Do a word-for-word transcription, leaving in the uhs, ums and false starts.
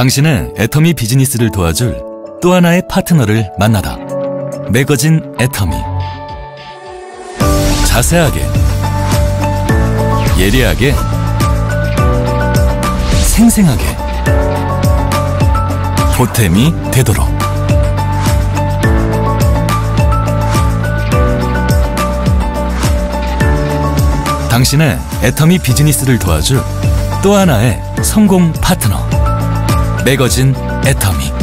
당신의 애터미 비즈니스를 도와줄 또 하나의 파트너를 만나다. 매거진 애터미. 자세하게, 예리하게, 생생하게 보탬이 되도록. 당신의 애터미 비즈니스를 도와줄 또 하나의 성공 파트너. 매거진 애터미.